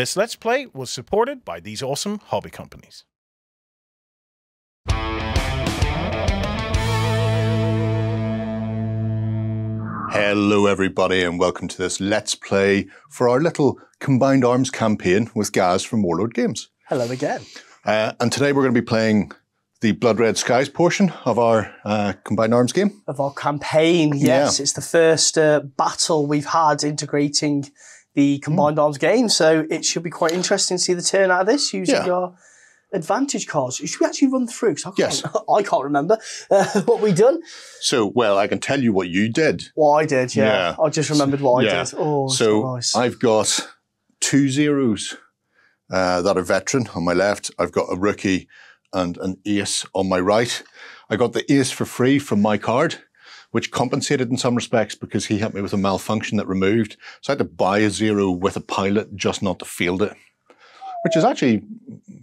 This Let's Play was supported by these awesome hobby companies. Hello everybody and welcome to this Let's Play for our little Combined Arms campaign with Gaz from Warlord Games. Hello again. And today we're going to be playing the Blood Red Skies portion of our Combined Arms game. Of our campaign, yes. Yeah. It's the first battle we've had integrating the Combined Arms game, so it should be quite interesting to see the turnout of this using your advantage cards. Should we actually run through? Yes. I can't remember what we done. So, well, I can tell you what you did. Well, I did, yeah. I just remembered what I did. Oh, so nice. I've got 2 zeros that are veteran on my left. I've got a rookie and an ace on my right. I got the ace for free from my card, which compensated in some respects because he helped me with a malfunction that removed. So I had to buy a zero with a pilot just not to field it, which is actually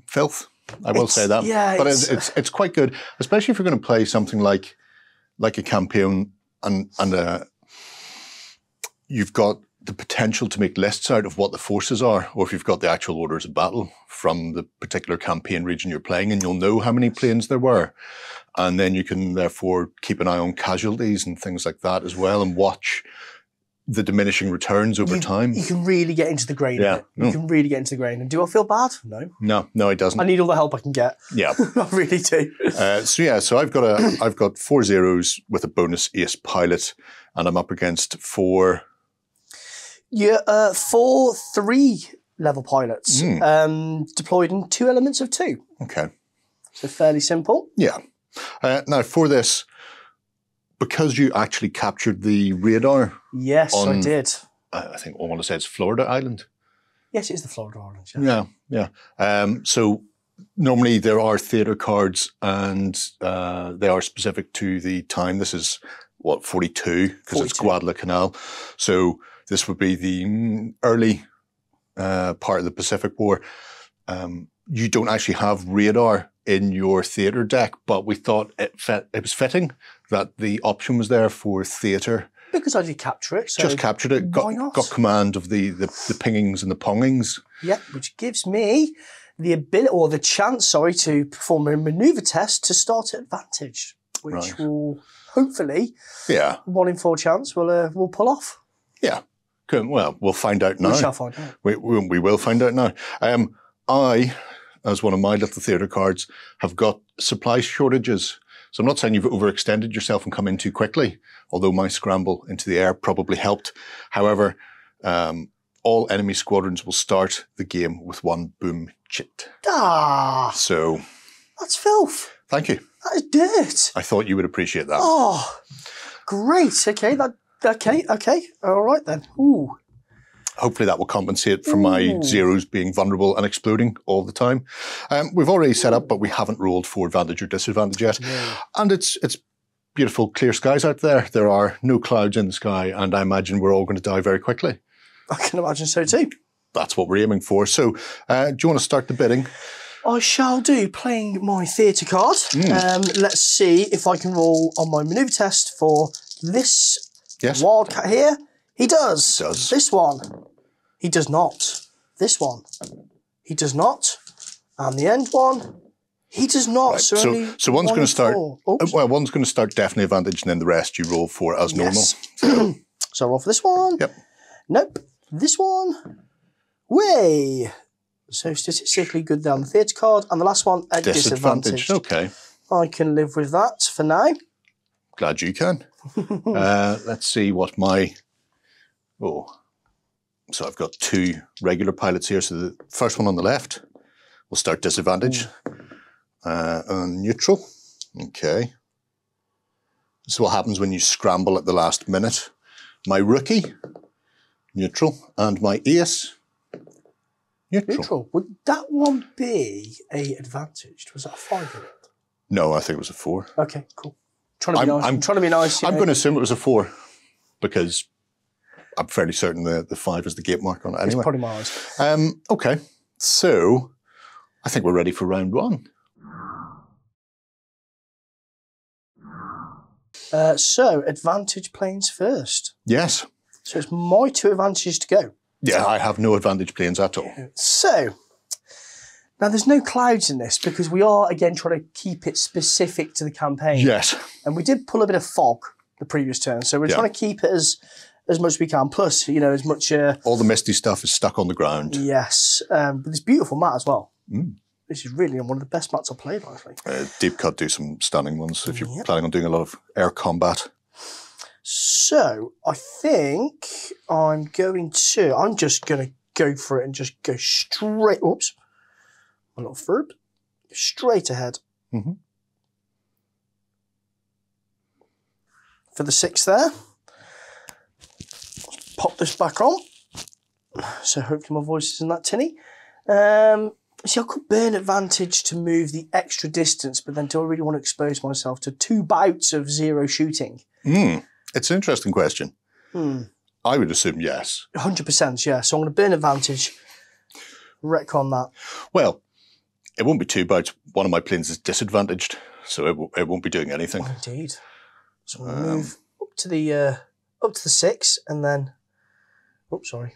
filth. I will say that. Yeah, but it's quite good, especially if you're going to play something like a campaign and you've got the potential to make lists out of what the forces are, or if you've got the actual orders of battle from the particular campaign region you're playing, and you'll know how many planes there were. And then you can therefore keep an eye on casualties and things like that as well, and watch the diminishing returns over time. You can really get into the grain of it. You can really get into the grain. And do I feel bad? No. No, no, it doesn't. I need all the help I can get. Yeah. I really do. So yeah, so I've got 4 zeros with a bonus ace pilot, and I'm up against 4 3-level pilots deployed in 2 elements of 2. Okay. So fairly simple. Yeah. Now for this, because you actually captured the radar. Yes, I did. I think I want to say it's Florida Island. Yes, it is the Florida Islands. Yeah, yeah. So normally there are theatre cards and they are specific to the time. This is, what, 42? Because it's Guadalcanal. So this would be the early part of the Pacific War. You don't actually have radar in your theatre deck, but we thought it was fitting that the option was there for theatre. Because I did capture it. So just captured it, got command of the pingings and the pongings. Yep, which gives me the ability, or the chance, sorry, to perform a manoeuvre test to start at advantage, which will hopefully, 1 in 4 chance, we'll pull off. Yeah, well, we'll find out now. We shall find out. We will find out now. I, as one of my little theatre cards, have got supply shortages. So I'm not saying you've overextended yourself and come in too quickly, although my scramble into the air probably helped. However, all enemy squadrons will start the game with 1 boom chit. Ah! So that's filth. Thank you. That is dirt. I thought you would appreciate that. Oh, great. Okay, okay. All right then. Ooh. Hopefully that will compensate for my zeros being vulnerable and exploding all the time. We've already set up, but we haven't rolled for advantage or disadvantage yet. Yeah. And it's beautiful, clear skies out there. There are no clouds in the sky, and I imagine we're all going to die very quickly. I can imagine so too. That's what we're aiming for. So do you want to start the bidding? I shall do, playing my theatre card. Let's see if I can roll on my manoeuvre test for this wildcat here. He does. This one. He does not. This one. He does not. And the end one. He does not. Right. So one's going to start. Well, one's going to start definitely advantage, and then the rest you roll for as normal. So I roll for this one. Yep. Nope. This one. Way. So statistically good there on the theatre card, and the last one at disadvantage. Okay. I can live with that for now. Glad you can. Let's see what my. So I've got 2 regular pilots here. So the first one on the left will start disadvantage. And neutral. Okay. This is what happens when you scramble at the last minute. My rookie, neutral, and my ace, neutral. Would that one be a advantaged? Was that a 5 in it? No, I think it was a 4. Okay, cool. I'm trying to be nice. I'm going to assume it was a 4 because I'm fairly certain the 5 is the gate mark on it anyway. It's probably mine. Okay, so I think we're ready for round 1. So advantage planes first. Yes. So it's my 2 advantages to go. Yeah, I have no advantage planes at all. So, now there's no clouds in this because we are, again, trying to keep it specific to the campaign. Yes. And we did pull a bit of fog the previous turn, so we're trying to keep it as much as we can. Plus, you know, as much... all the misty stuff is stuck on the ground. Yes. But this beautiful mat as well. Mm. This is really one of the best mats I've played, honestly. Deep Cut do some stunning ones if you're planning on doing a lot of air combat. So I think I'm just going to go for it and just go straight, oops, a little verb, straight ahead. Mm-hmm. For the 6 there. Pop this back on. So hopefully my voice isn't that tinny. See, I could burn advantage to move the extra distance, but then do I really want to expose myself to 2 bouts of 0 shooting? Mm. It's an interesting question. Mm. I would assume yes. 100%, yeah. So I'm going to burn advantage. Retcon that. Well, it won't be 2 bouts. One of my planes is disadvantaged, so it won't be doing anything. Oh, indeed. So I'm going to move up to the 6, and then... Oops, sorry.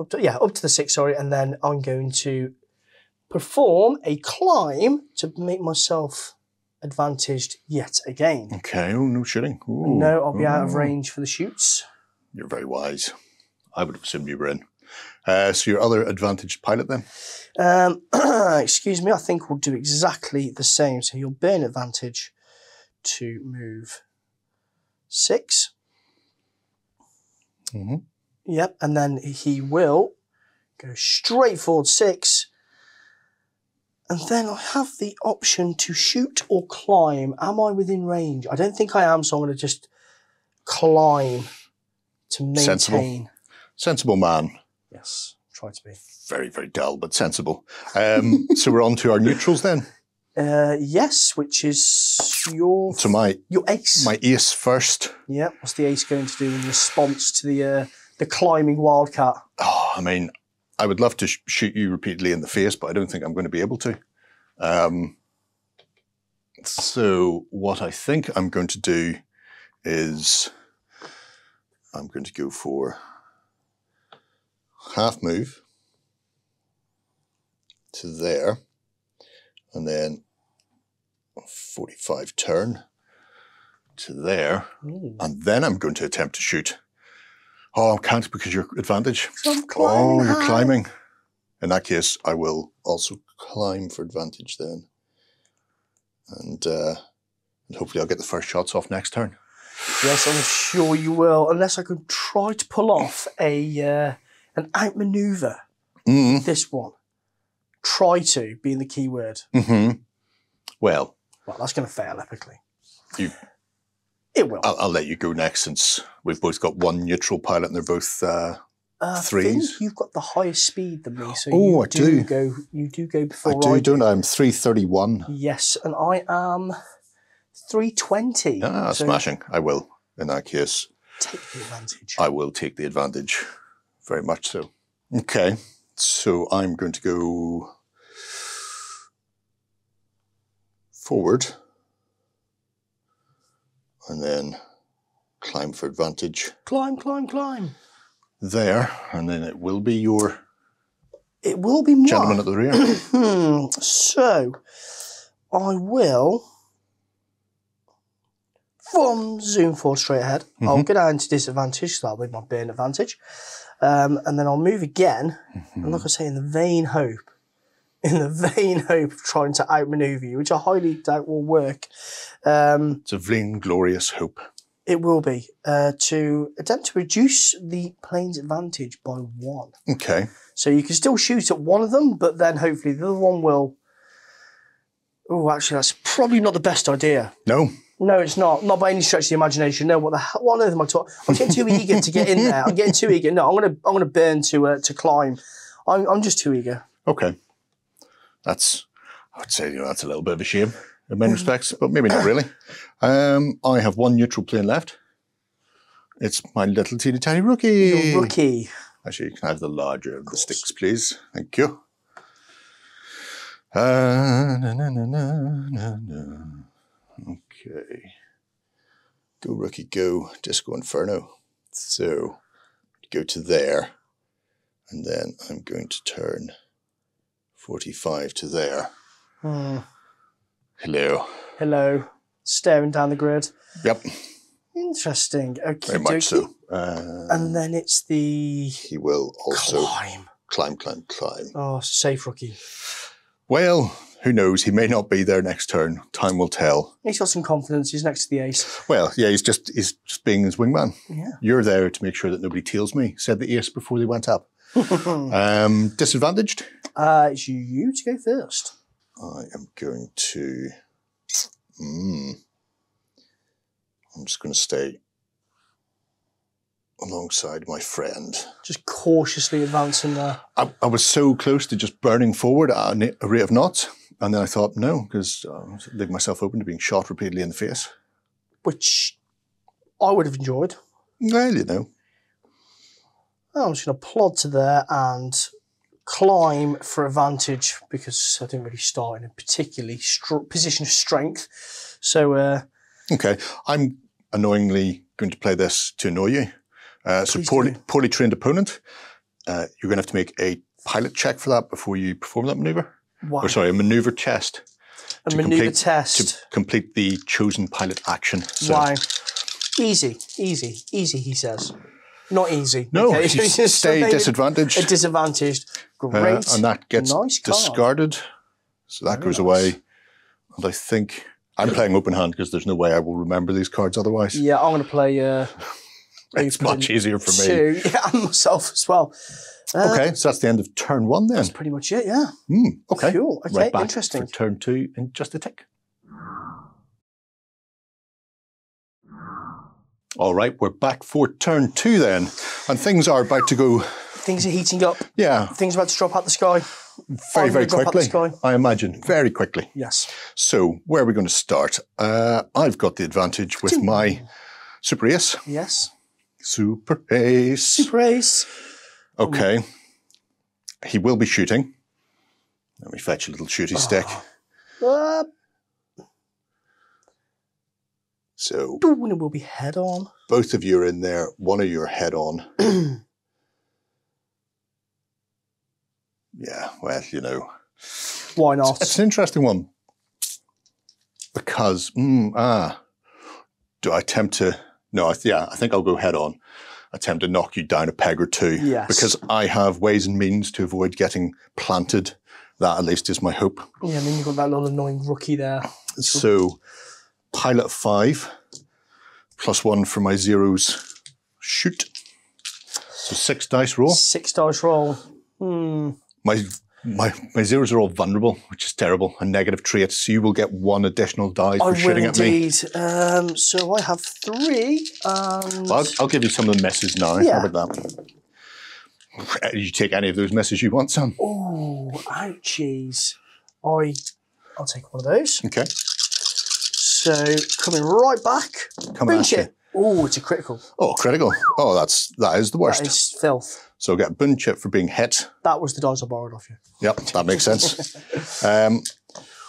Up to the 6, sorry, and then I'm going to perform a climb to make myself advantaged yet again. Okay, oh, no shooting. Ooh. No, I'll be out of range for the shoots. You're very wise. I would have assumed you were in. So your other advantaged pilot then? Excuse me, I think we'll do exactly the same. So you'll burn advantage to move 6. Mm-hmm. Yep, and then he will go straight forward 6. And then I have the option to shoot or climb. Am I within range? I don't think I am, so I'm going to just climb to maintain. Sensible. Sensible man. Yes, try to be. Very, very dull, but sensible. So we're on to our neutrals then. Yes, which is your... So your ace. My ace first. Yeah, what's the ace going to do in response to the climbing wildcat? Oh, I mean, I would love to shoot you repeatedly in the face, but I don't think I'm going to be able to. So what I think I'm going to do is I'm going to go for half move to there, and then 45 turn to there. Ooh. And then I'm going to attempt to shoot. Oh, I can't because you're advantage. I'm climbing you're climbing. In that case, I will also climb for advantage then. And hopefully I'll get the first shots off next turn. Yes, I'm sure you will. Unless I can try to pull off an outmaneuver. Mm. This one. Try to, being the key word. Mm-hmm. Well, that's going to fail epically. It will. I'll let you go next since we've both got one neutral pilot and they're both 3s. I think you've got the highest speed than me, so you do go before I do, don't I? I'm 3:31. Yes, and I am 3:20. Ah, so smashing. I will, in that case. Take the advantage. I will take the advantage, very much so. Okay, so I'm going to go forward. And then climb for advantage. Climb. There, and then it will be your... It will be mine. Gentleman at the rear. So, I will... zoom forward straight ahead. Mm-hmm. I'll go down to disadvantage, so that'll be my burn advantage. And then I'll move again. Mm-hmm. And like I say, in the vain hope of trying to outmaneuver you, which I highly doubt will work. It's a vainglorious hope. It will be, to attempt to reduce the plane's advantage by 1. Okay. So you can still shoot at one of them, but then hopefully the other one will... Oh, actually, that's probably not the best idea. No. No, it's not. Not by any stretch of the imagination. No, what on earth am I talking? I'm getting too eager to get in there. I'm getting too eager. No, I'm gonna burn to climb. I'm just too eager. Okay. That's, I would say, you know, that's a little bit of a shame in many respects, but maybe not really. I have one neutral plane left. It's my little teeny tiny rookie. Your rookie. Actually, you can have the larger of the sticks, please. Thank you. Okay. Go, rookie, go. Disco Inferno. So, go to there. And then I'm going to turn 45 to there. Hello. Hello. Staring down the grid. Yep. Interesting. Okay. Very much so. And then it's the... He will also... Climb. Oh, safe rookie. Well, who knows? He may not be there next turn. Time will tell. He's got some confidence. He's next to the ace. Well, yeah, he's just being his wingman. Yeah. You're there to make sure that nobody tails me, said the ace before they went up. Disadvantaged? It's you to go first. I am going to... I'm just going to stay alongside my friend. Just cautiously advancing there. I was so close to just burning forward at a rate of knots. And then I thought, no, because I leave myself open to being shot repeatedly in the face. Which I would have enjoyed. Well, you know. I'm just going to plod to there and climb for advantage because I didn't really start in a particularly position of strength. So... okay, I'm annoyingly going to play this to annoy you. So poorly trained opponent, you're going to have to make a pilot check for that before you perform that manoeuvre. Wow. Or sorry, a manoeuvre test. A manoeuvre test. To complete the chosen pilot action. So. Wow. Easy, he says. Not easy. No, okay. Stay disadvantaged. Disadvantaged. Great. And that gets discarded. So that goes away. And I think... I'm playing open hand because there's no way I will remember these cards otherwise. Yeah, I'm going to play... it's much easier for me. Yeah, and myself as well. Okay, so that's the end of turn one then. That's pretty much it, yeah. Okay, cool. Okay, right back interesting. For turn two in just a tick. All right, we're back for turn two then. And things are about to go... Things are heating up. Yeah. Things are about to drop out the sky. Very, very quickly, I imagine. Very quickly. Yes. So, where are we going to start? I've got the advantage with my Super Ace. Yes. Super Ace. Okay. He will be shooting. Let me fetch a little shooty stick. So... It will be head on. Both of you are in there. One of you are head on. Yeah, well, you know. Why not? It's an interesting one. Because, do I attempt to... No, I think I'll go head on. Attempt to knock you down a peg or two. Yes. Because I have ways and means to avoid getting planted. That, at least, is my hope. Yeah, I mean, you've got that little annoying rookie there. So, pilot 5, +1 for my zeros, shoot. So 6 dice roll. 6 dice roll. My zeros are all vulnerable, which is terrible. A negative trait, so you will get 1 additional die for shooting at me. So I have 3. And... Well, I'll give you some of the messes now. Yeah. How about that? You take any of those messes you want, Sam. Oh, ouchies. I'll take one of those. Okay. So, coming right back. Coming at you. Oh, it's a critical. Oh, critical. Oh, that is the worst. That is filth. So get a boon chip for being hit. That was the dice I borrowed off you. Yep, that makes sense.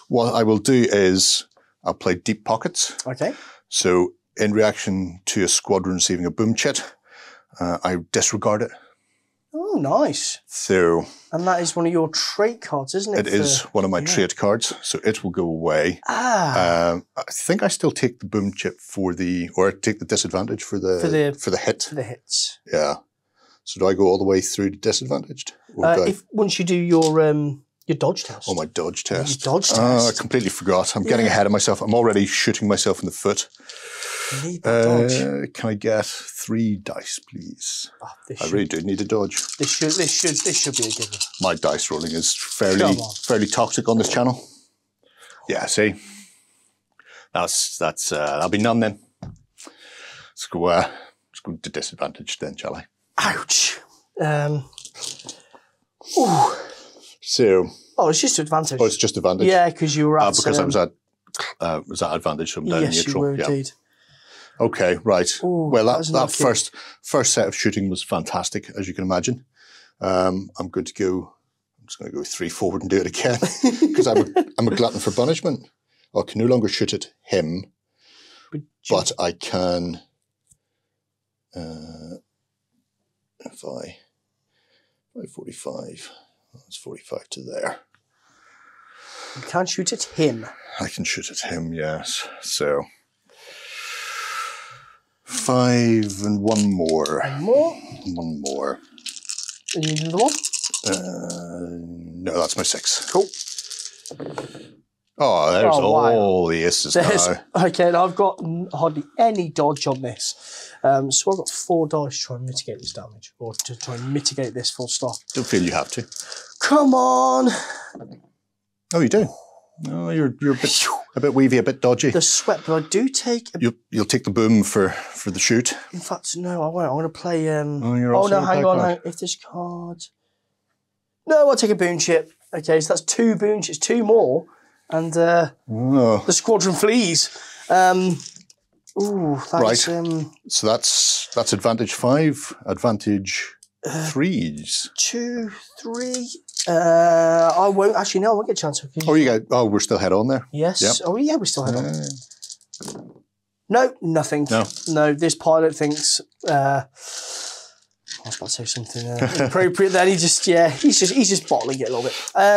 What I will do is I'll play Deep Pockets. Okay. So in reaction to a squadron receiving a boom chit, I disregard it. Oh, nice. So. And that is one of your trait cards, isn't it? It is one of my trait cards, so it will go away. I think I still take the boom chip or take the disadvantage for the hit. For the hits. Yeah. So do I go all the way through to disadvantaged? Or once you do your dodge test. Oh, my dodge test. Your dodge test. Oh, I completely forgot. I'm getting ahead of myself. I'm already shooting myself in the foot. You need dodge. Can I get 3 dice, please? Oh, I really do need a dodge. This should be a given. My dice rolling is fairly toxic on this channel. Yeah, see, that'll be none then. Let's go to disadvantage then, shall I? Ouch. Ooh. So. Oh, it's just advantage. Oh, it's just advantage. Yeah, because you were at. Because I was at advantage from down neutral. Yes, you were indeed. Okay, right. Ooh, well, that first set of shooting was fantastic, as you can imagine. I'm just going to go 3 forward and do it again because I'm a glutton for punishment. I can no longer shoot at him, but I can. If I by 45. That's 45 to there. You can't shoot at him. I can shoot at him, yes. So 5 and one more. One more? One more. And you need another one? No, that's my 6. Cool. Oh, there's all the aces now. Okay, and I've got hardly any dodge on this. So I've got 4 dice to try and mitigate this damage, or to try and mitigate this full stop. Don't feel you have to. Come on! Oh, you do? No, you're a bit weavy, a bit dodgy. The sweat, but I do take... You'll take the boom for the shoot. In fact, no, I won't. I want to play... Oh, no, hang on. If this card... No, I'll take a boon chip. Okay, so that's 2 boon chips, 2 more. And the squadron flees. Ooh, that's... Right. So that's advantage 5, advantage 3s. 2, 3... I won't... Actually, no, I won't get a chance. Oh, you go... Oh, we're still head on there? Yes. Yep. Oh, yeah, we're still head on. No, nothing. No. No, this pilot thinks... I was about to say something inappropriate then. He just, yeah, he's just bottling it a little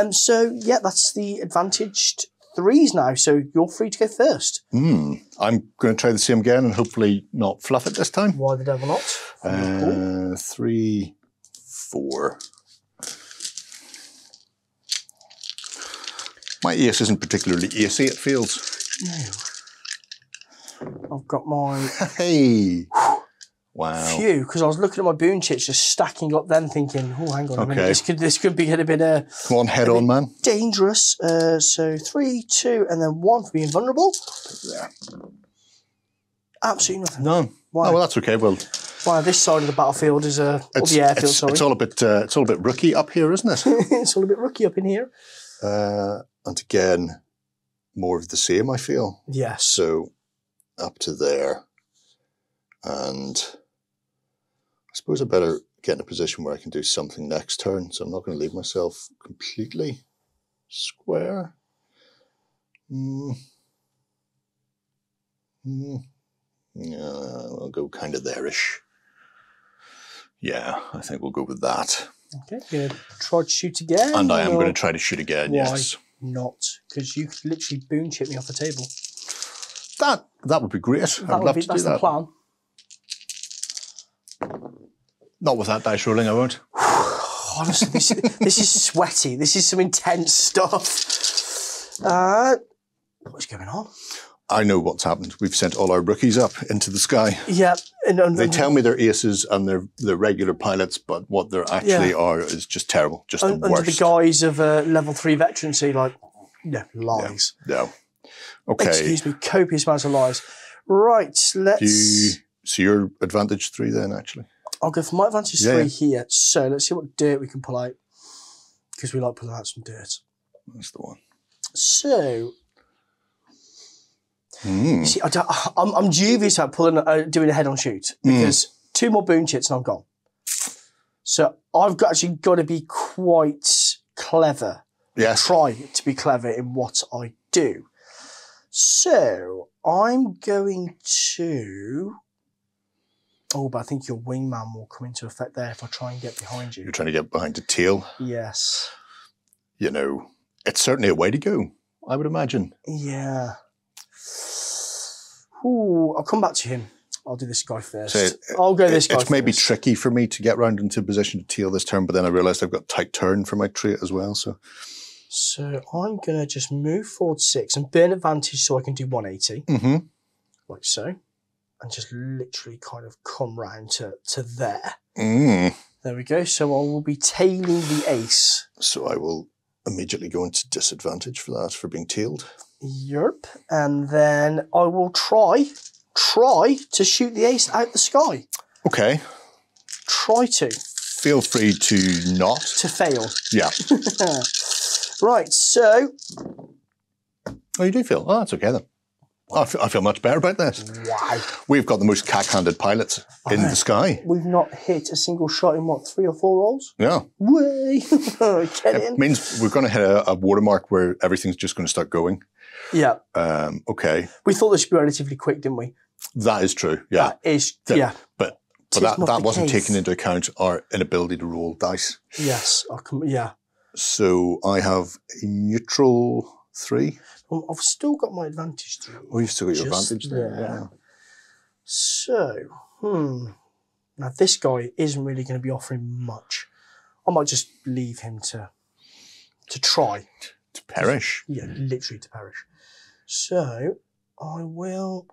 bit. So, yeah, that's the advantaged 3s now. So you're free to go first. I'm going to try the same again and hopefully not fluff it this time. Why the devil not? 3, 4. My ace isn't particularly acey, it feels. No. I've got my... Hey! Wow. Phew, because I was looking at my boon chips just stacking up then thinking, oh, hang on a minute, this could be a bit... Come on, head on, man. Dangerous. So 3, 2, and then 1 for being vulnerable. There. Absolutely nothing. No. Wow. Oh, well, that's okay, well... Wow, this side of the battlefield is... Of the airfield, sorry. It's all a bit rookie up here, isn't it? It's all a bit rookie up in here. And again, more of the same, I feel. Yes. So up to there. And I suppose I better get in a position where I can do something next turn. So I'm not going to leave myself completely square. Yeah, I'll go kind of there-ish. Yeah, I think we'll go with that. Okay, you're going to try to shoot again? And I am going to try to shoot again, yes. Why not? Because you could literally boon chip me off the table. That would be great. I'd love to do that. That's the plan. Not with that dice rolling, I won't. Honestly, this is sweaty. This is some intense stuff. What's going on? I know what's happened. We've sent all our rookies up into the sky. Yeah. They tell me they're aces and they're regular pilots, but what they actually are is just terrible, just the worst. Under the guise of level 3 veterancy, like, no, lies. Yeah, no. Okay. Excuse me, copious amounts of lies. Right, let's... So your advantage 3 then, actually. I'll go for my advantage 3 here. So let's see what dirt we can pull out, because we like pulling out some dirt. That's the one. So... See, I'm dubious about doing a head-on shoot, because 2 more boon chips and I'm gone. So I've actually got to be quite clever. Yes. Try to be clever in what I do. So I'm going to... Oh, but I think your wingman will come into effect there if I try and get behind you. You're trying to get behind the tail? Yes. You know, it's certainly a way to go, I would imagine. Yeah. Ooh, I'll come back to him. I'll do this guy first. So I'll go this guy first. It's maybe tricky for me to get round into position to tail this turn, but then I realised I've got tight turn for my trait as well. So I'm going to just move forward 6 and burn advantage so I can do 180. Mm-hmm. Like so. And just literally kind of come round to there. There we go. So I will be tailing the ace. So I will immediately go into disadvantage for that, for being tailed. Yep. And then I will try to shoot the ace out the sky. Okay. Try to. Feel free to not. To fail. Yeah. Right, so. Oh, you do feel? Oh, that's okay then. I feel much better about this. Wow. We've got the most cack-handed pilots in the sky. We've not hit a single shot in, what, 3 or 4 rolls? Yeah. Way! It means we're going to hit a watermark where everything's just going to start going. Yeah. Okay. We thought this would be relatively quick, didn't we? That is true, yeah. That is, yeah. But But that wasn't taken into account our inability to roll dice. Yes. Yeah. So I have a neutral 3. Well, I've still got my advantage there. Oh, you've still got your advantage there. Yeah. So, now this guy isn't really going to be offering much. I might just leave him to try. To perish. Yeah, literally to perish. So, I will...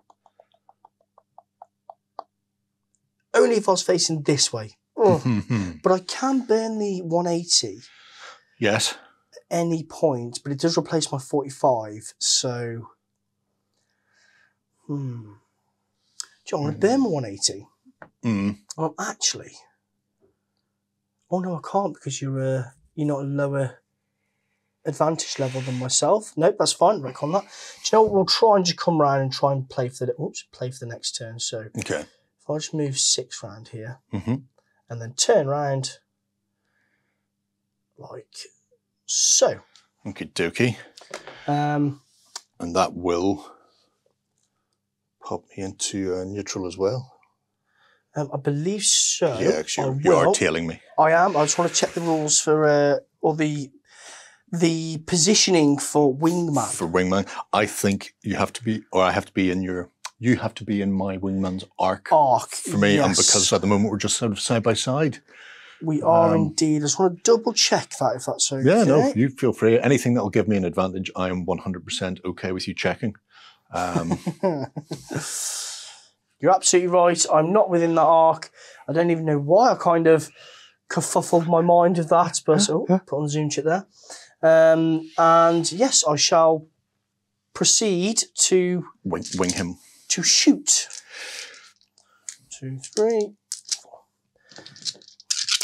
Only if I was facing this way. But I can burn the 180. Yes. At any point, but it does replace my 45, so... Do you want to burn my 180? Well, actually... Oh, no, I can't because you're not a lower advantage level than myself. Nope, that's fine. Recon that. Do you know what? We'll try and just come round and try and play for the... Oops, play for the next turn, so... Okay. If I just move 6 round here and then turn round like so. Okie dokie. And that will pop me into neutral as well. I believe so. Yeah, actually, you are tailing me. I am. I just want to check the rules for or the positioning for wingman. For wingman, I think you have to be, or I have to be in your. You have to be in my wingman's arc. Arc, for me, yes. And because at the moment we're just sort of side by side. We are indeed. I just want to double check that if that's okay. Yeah, no, you feel free. Anything that will give me an advantage, I am 100% okay with you checking. You're absolutely right. I'm not within that arc. I don't even know why I kind of kerfuffled my mind with that. But put on the Zoom chat there. And yes, I shall proceed to... Wing him. To shoot. 2, 3,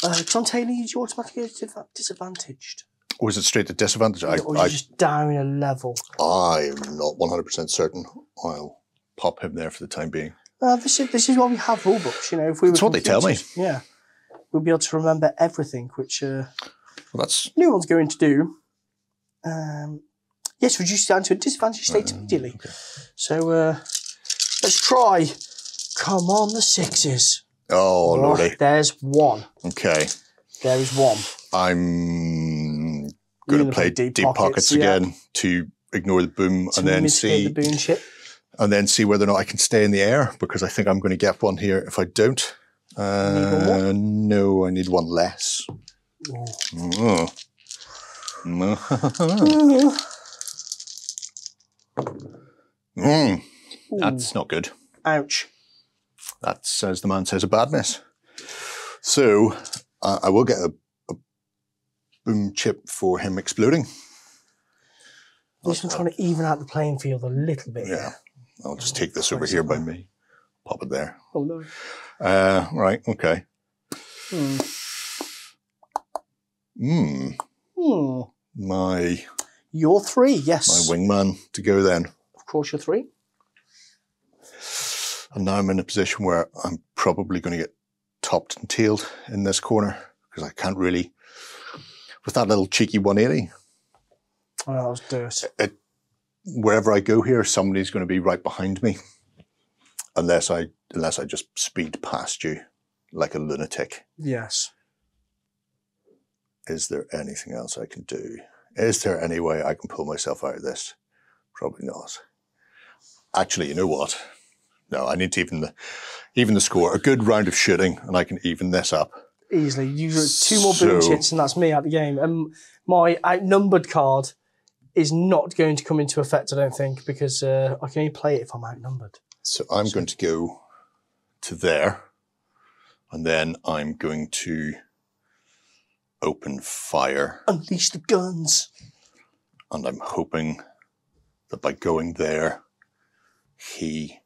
4. John Taylor, you automatically disadvantaged. Or is it straight to disadvantage? Or you're just down a level. I'm not 100% certain. I'll pop him there for the time being. This is why we have rule books, you know. If we That's were what they tell me. Yeah. We'll be able to remember everything, which well, that's new one's going to do. Yes, reduce down to a disadvantage state immediately. Okay. So let's try. Come on, the 6s. Oh, lordy. There's 1. Okay. There is 1. I'm going to play deep pockets again to ignore the boom and then see the boom shit. And then see whether or not I can stay in the air because I think I'm going to get one here if I don't. No, I need 1 less. Oh. Oh. That's not good. Ouch. That's, as the man says, a bad miss. So I will get a boom chip for him exploding. This one's trying to even out the playing field a little bit. Yeah. I'll just take this over here by me. Pop it there. Oh, no. Right, okay. My... Your 3, yes. My wingman to go then. Of course, your 3. And now I'm in a position where I'm probably going to get topped and tailed in this corner because I can't really, with that little cheeky 180. Oh, that was dirt. Wherever I go here, somebody's going to be right behind me, unless I just speed past you like a lunatic. Yes. Is there anything else I can do? Is there any way I can pull myself out of this? Probably not. Actually, you know what? No, I need to even the score. A good round of shooting, and I can even this up. Easily. You got 2 more boom chips, and that's me out the game. And my outnumbered card is not going to come into effect, I don't think, because I can only play it if I'm outnumbered. So I'm going to go to there, and then I'm going to... open fire. Unleash the guns. And I'm hoping that by going there, he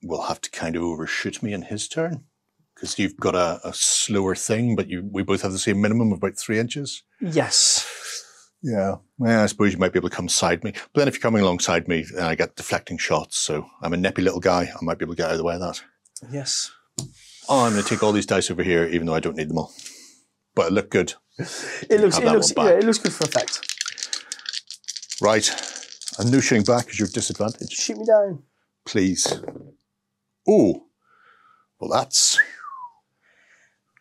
will have to kind of overshoot me in his turn. Because you've got a slower thing, but we both have the same minimum of about 3 inches. Yes. Yeah. Well, I suppose you might be able to come side me. But then if you're coming alongside me, then I get deflecting shots. So I'm a neppy little guy. I might be able to get out of the way of that. Yes. Oh, I'm going to take all these dice over here, even though I don't need them all. But it looked good. It looks good for effect. Right. And no shooting back because you're disadvantaged. Shoot me down. Please. Oh. Well, that's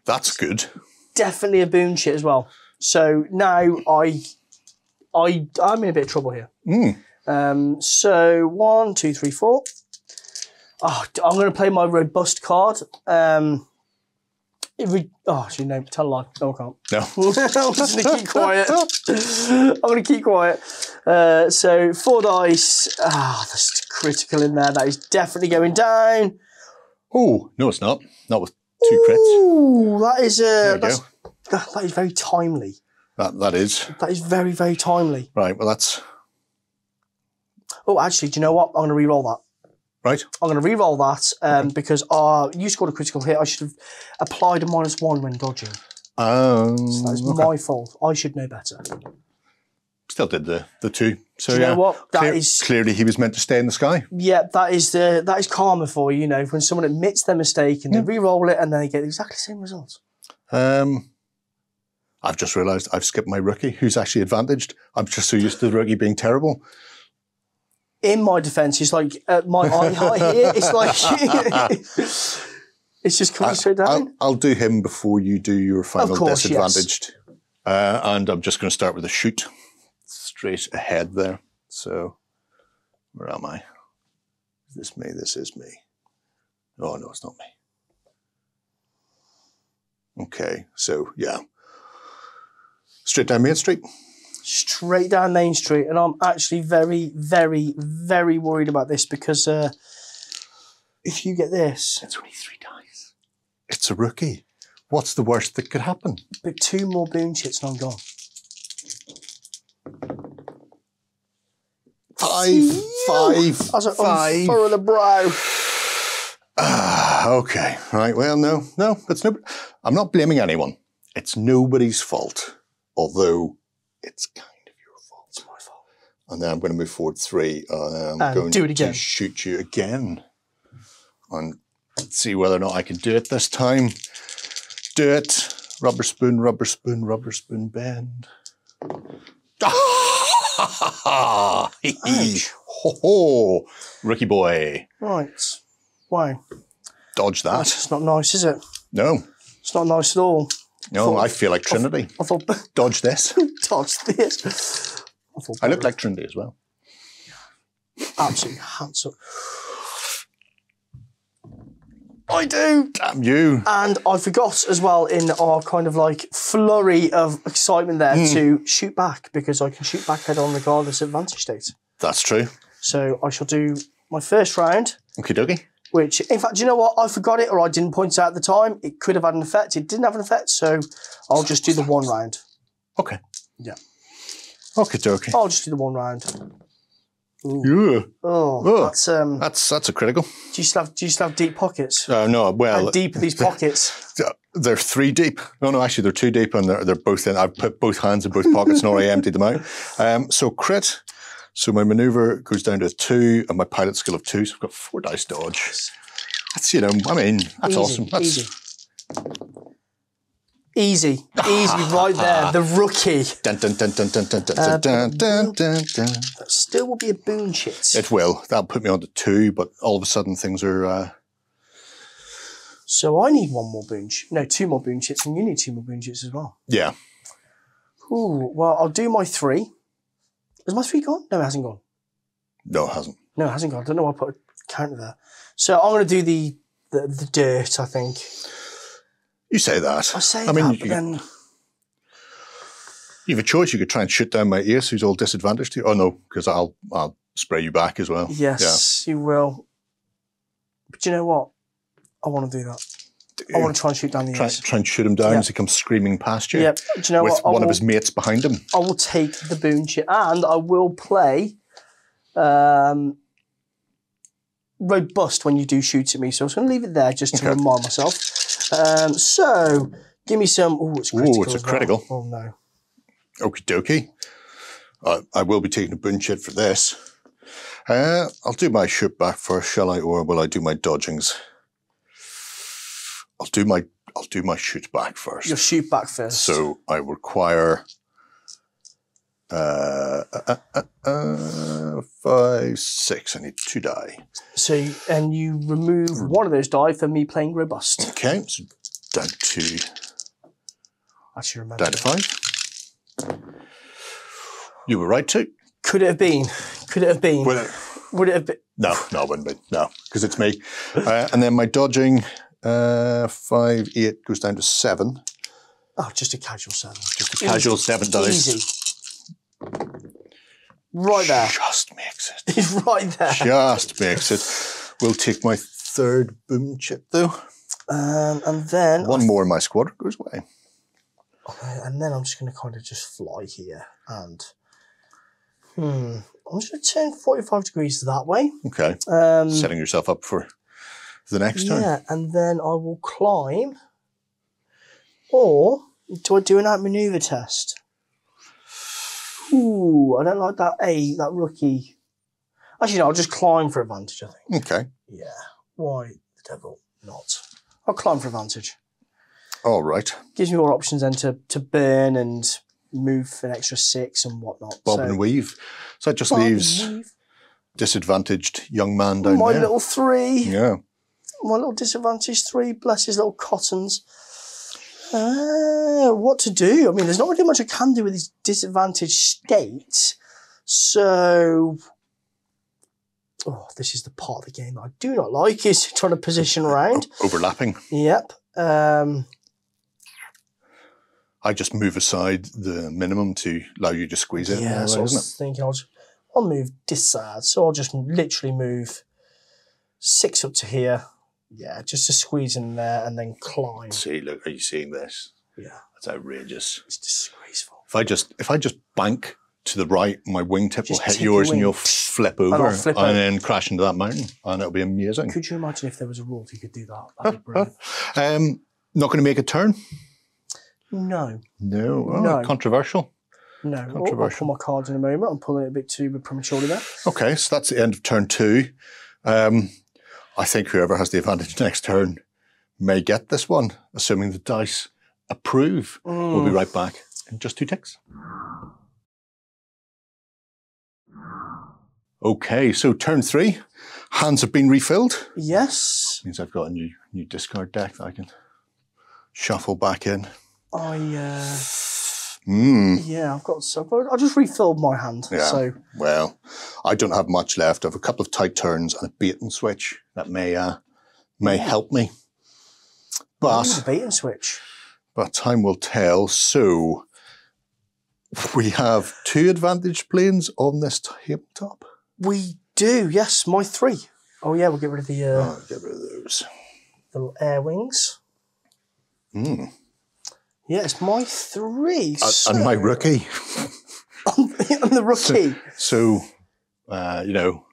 That's good. Definitely a boon shit as well. So now I'm in a bit of trouble here. Mm. So 1, 2, 3, 4. Oh, I'm going to play my robust card. Actually, no, tell a lie. No, I can't. No. I'm just going to keep quiet. I'm going to keep quiet. So 4 dice. Ah, oh, that's critical in there. That is definitely going down. Oh, no, it's not. Not with 2 crits. That is that is very timely. That is very, very timely. Right, well, that's... Oh, actually, do you know what? I'm going to re-roll that. Right. I'm going to re-roll that because you scored a critical hit. I should have applied a -1 when dodging. Oh, so that was my fault. I should know better. Still did the 2. So do you know what? That is clearly he was meant to stay in the sky. Yeah, that is karma for you. You know, when someone admits their mistake and they re-roll it and then they get exactly the same results. I've just realised I've skipped my rookie, who's actually advantaged. I'm just so used to the rookie being terrible. In my defence, it's like my eye here. It's like it's just coming straight down. I'll do him before you do your final disadvantaged, yes. And I'm just going to start with a shoot straight ahead there. So where am I? Is this me? This is me. Oh no, it's not me. Okay, so yeah, straight down Main Street. Straight down Main Street, and I'm actually very, very, very worried about this because if you get this... It's only 3 dice. It's a rookie. What's the worst that could happen? But 2 more boon shits and I'm gone. 5, 5, 5. I was like, I'm furrowing the brow. Okay, right, well, no, that's no... I'm not blaming anyone. It's nobody's fault, although... It's kind of your fault. It's my fault. And then I'm going to move forward 3. I'm going to shoot you again. And see whether or not I can do it this time. Do it. Rubber spoon, rubber spoon, rubber spoon bend. Ho-ho. Ricky boy. Right. Wow. Dodge that. It's not nice, is it? No. It's not nice at all. No, I feel like Trinity. I thought, dodge this. Dodge this. I look like Trinity as well. Absolutely handsome. I do. Damn you. And I forgot as well in our kind of like flurry of excitement there to shoot back because I can shoot back head on regardless of vantage state. That's true. So I shall do my first round. Okie dokie. Which, in fact, do you know what? I forgot it or I didn't point it out at the time. It could have had an effect. It didn't have an effect, so I'll just do the 1 round. Okay. Yeah. Okay, dokie. I'll just do the 1 round. Ooh. Yeah. Oh, that's a critical. Do you still have deep pockets? No, well... How deep are these pockets? They're 3 deep. No, actually, they're 2 deep, and they're both in. I've put both hands in both pockets and already emptied them out. So crit... So my manoeuvre goes down to a 2 and my pilot skill of 2, so I've got 4 dice dodge. That's, you know, I mean, that's easy, awesome. That's easy right there, the rookie. That still will be a boon shit. It will. That'll put me on to 2, but all of a sudden things are... So I need 1 more boon shit. No, 2 more boon shits, and you need 2 more boon shits as well. Yeah. Ooh, well, I'll do my 3. Has my 3 gone? No, it hasn't gone. No, it hasn't. No, it hasn't gone. I don't know why I put a counter there. So I'm going to do the dirt, I think. You say that. I say that, but then... You have a choice. You could try and shoot down my ace, who's all disadvantaged to you. Oh, no, because I'll spray you back as well. Yes, yeah. You will. But you know what? I want to do that. I want to try and shoot down the ace. Try and shoot him down as he comes screaming past you. Yep. Do you know what? With one of his mates behind him. I will take the boon shit and I will play robust when you do shoot at me. So I was going to leave it there just to remind myself. So give me some. Oh, it's critical. Oh, it's a critical. Oh no. Okie dokie. I will be taking a boon shit for this. I'll do my shoot back first, shall I, or will I do my dodgings? I'll do my shoot back first. Your shoot back first. So I require 5, 6. I need 2 die. So and you remove 1 of those die for me playing robust. Okay, so down to actually remember down to 5. You were right too. Could it have been? Could it have been? Would it have been? No, it wouldn't be. No, because it's me. And then my dodging, 5, 8 goes down to 7. Oh, just a casual 7. Just a casual 7 dice. Easy. Right there. Just makes it. It's right there. Just makes it. We'll take my third boom chip though. And then... One more in my squad goes away. Okay, and then I'm just going to kind of just fly here and... I'm just going to turn 45 degrees that way. Okay. Setting yourself up for the next turn. Yeah, and then I will climb. Or do I do an outmaneuver test? Ooh, I don't like that that rookie. Actually, no, I'll just climb for advantage, I think. Okay. Yeah. Why the devil not? I'll climb for advantage. All right. Gives me more options then to burn and... move for an extra 6 and whatnot. Bob and weave. So that just leaves disadvantaged young man down there. My little 3. Yeah. My little disadvantaged 3, bless his little cottons. What to do? I mean, there's not really much I can do with his disadvantaged state. So, oh, this is the part of the game that I do not like, is trying to position around. Overlapping. Yep. I just move aside the minimum to allow you to squeeze in. Yeah, so I was thinking I'll move this side. So I'll just literally move 6 up to here. Yeah, just to squeeze in there and then climb. See, look, are you seeing this? Yeah. That's outrageous. It's disgraceful. If I just bank to the right, my wingtip will hit yours and you'll flip over and then crash into that mountain. And it'll be amazing. Could you imagine if there was a rule you could do that? That'd be brilliant. Not going to make a turn? No. No. Oh, no. Controversial. No. Controversial. I'll pull my cards in a moment. I'm pulling it a bit too prematurely there. Okay, so that's the end of turn 2. I think whoever has the advantage next turn may get this one, assuming the dice approve. We'll be right back in just 2 ticks. Okay, so turn 3. Hands have been refilled. Yes. Means I've got a new discard deck that I can shuffle back in. Yeah, I just refilled my hand. Yeah. So well, I don't have much left. I've a couple of tight turns and a bait and switch that may help me. But bait and switch. But time will tell. So we have 2 advantage planes on this tabletop. We do. Yes, my 3. Oh yeah, we'll get rid of the. Get rid of those. The little air wings. Hmm. Yeah, it's my 3. And my rookie. I'm the rookie. So, you know,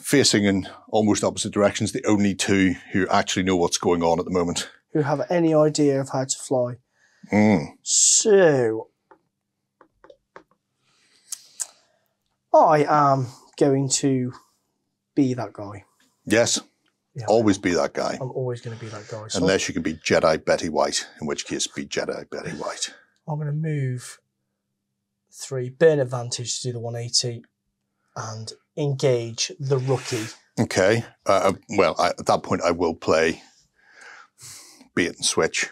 facing in almost opposite directions, the only 2 who actually know what's going on at the moment. Who have any idea of how to fly. Mm. So, I am going to be that guy. Yes. Yeah, always be that guy. I'm always going to be that guy. So unless you can be Jedi Betty White, in which case be Jedi Betty White. I'm going to move 3, burn advantage to do the 180, and engage the rookie. Okay. At that point, I will play bait and switch.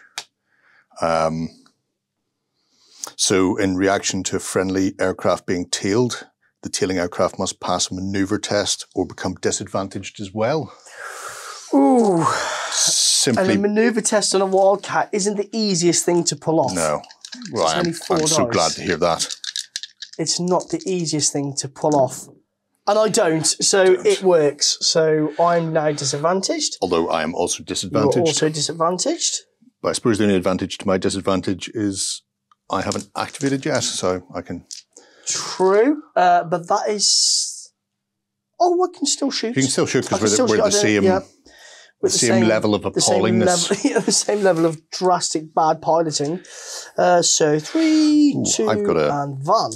So in reaction to a friendly aircraft being tailed, the tailing aircraft must pass a manoeuvre test or become disadvantaged as well. Ooh, simply. And a manoeuvre test on a wildcat isn't the easiest thing to pull off. No. Well, I'm so glad to hear that. It's not the easiest thing to pull off. And I don't, so it works. So I'm now disadvantaged. Although I am also disadvantaged. You're also disadvantaged. But I suppose the only advantage to my disadvantage is I haven't activated yet, so I can... True, but that is... Oh, I can still shoot. You can still shoot because we're the same... Yeah. With the same level of appallingness. The same level of drastic bad piloting. So 3, ooh, 2, and 1.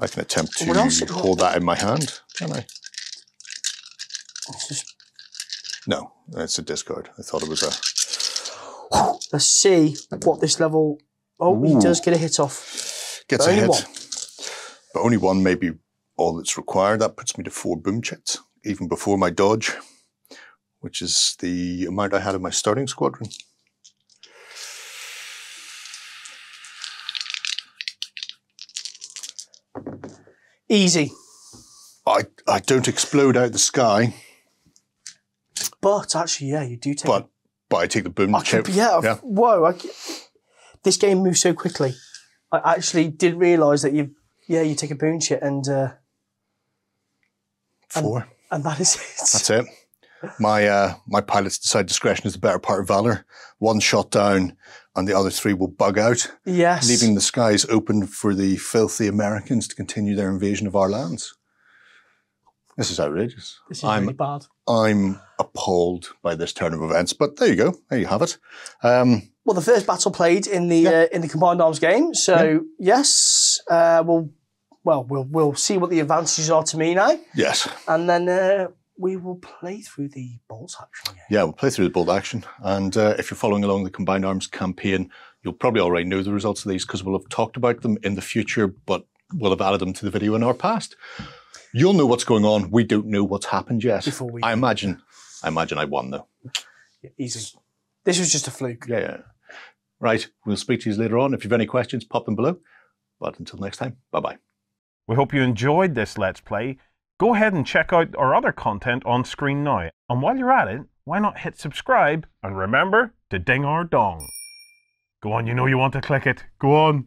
I can attempt to hold that in my hand, can I? No, that's a discard. I thought it was a... Let's see what this level... Oh, ooh. He does get a hit off. Gets a hit. One. But only 1 may be all that's required. That puts me to 4 boom chits, even before my dodge. which is the amount I had in my starting squadron. Easy. I don't explode out the sky. But actually, yeah, you do take... But I take the boom. Yeah. Whoa. This game moves so quickly. I actually did realise that you take a boon chip and... Four. And that is it. That's it. My pilots decide discretion is the better part of valor. One shot down and the other three will bug out. Yes. Leaving the skies open for the filthy Americans to continue their invasion of our lands. This is outrageous. This is really bad. I'm appalled by this turn of events, but there you go. There you have it. Well, the first battle played in the Combined Arms game. So yes, we'll see what the advantages are to me now. Yes. And then we will play through the bolt action game. Yeah, we'll play through the bolt action. And if you're following along the Combined Arms campaign, you'll probably already know the results of these because we'll have talked about them in the future, but we'll have added them to the video in our past. You'll know what's going on. We don't know what's happened yet. I imagine I won, though. Yeah, easy. This was just a fluke. Yeah. Right. We'll speak to you later on. If you have any questions, pop them below. But until next time, bye-bye. We hope you enjoyed this Let's Play. Go ahead and check out our other content on screen now. And while you're at it, why not hit subscribe and remember to ding our dong. Go on, you know you want to click it. Go on.